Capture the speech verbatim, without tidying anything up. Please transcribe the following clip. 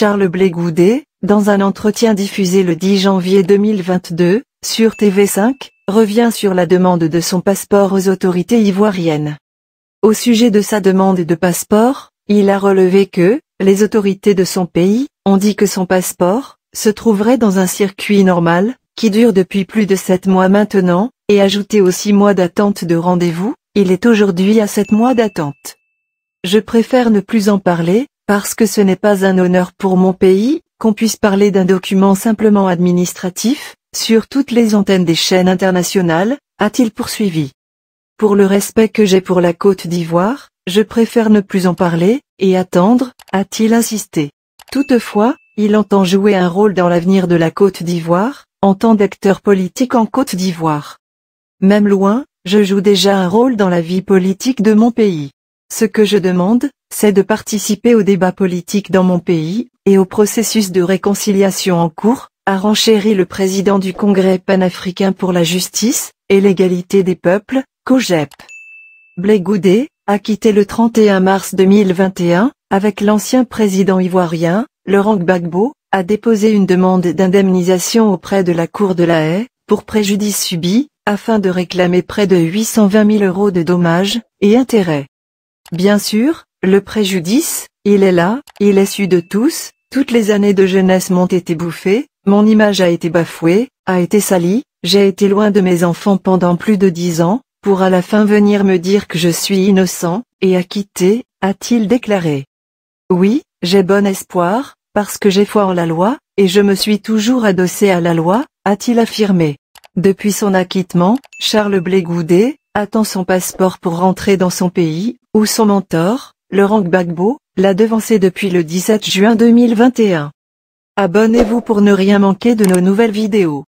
Charles Blé Goudé, dans un entretien diffusé le dix janvier deux mille vingt-deux, sur T V cinq, revient sur la demande de son passeport aux autorités ivoiriennes. Au sujet de sa demande de passeport, il a relevé que les autorités de son pays ont dit que son passeport se trouverait dans un circuit normal, qui dure depuis plus de sept mois maintenant, et ajouté aux six mois d'attente de rendez-vous, il est aujourd'hui à sept mois d'attente. Je préfère ne plus en parler, parce que ce n'est pas un honneur pour mon pays, qu'on puisse parler d'un document simplement administratif, sur toutes les antennes des chaînes internationales, a-t-il poursuivi. Pour le respect que j'ai pour la Côte d'Ivoire, je préfère ne plus en parler, et attendre, a-t-il insisté. Toutefois, il entend jouer un rôle dans l'avenir de la Côte d'Ivoire, en tant d'acteur politique en Côte d'Ivoire. Même loin, je joue déjà un rôle dans la vie politique de mon pays. Ce que je demande, c'est de participer au débat politique dans mon pays, et au processus de réconciliation en cours, a renchéri le président du Congrès panafricain pour la justice et l'égalité des peuples, COGEP. Blé Goudé a quitté le trente et un mars deux mille vingt et un, avec l'ancien président ivoirien, Laurent Gbagbo, a déposé une demande d'indemnisation auprès de la Cour de la Haie, pour préjudice subi, afin de réclamer près de huit cent vingt mille euros de dommages et intérêts. Bien sûr, le préjudice, il est là, il est su de tous, toutes les années de jeunesse m'ont été bouffées, mon image a été bafouée, a été salie, j'ai été loin de mes enfants pendant plus de dix ans, pour à la fin venir me dire que je suis innocent, et acquitté, a-t-il déclaré. Oui, j'ai bon espoir, parce que j'ai foi en la loi, et je me suis toujours adossé à la loi, a-t-il affirmé. Depuis son acquittement, Charles Blé Goudé attend son passeport pour rentrer dans son pays, où son mentor, Laurent Gbagbo, l'a devancé depuis le dix-sept juin deux mille vingt et un. Abonnez-vous pour ne rien manquer de nos nouvelles vidéos.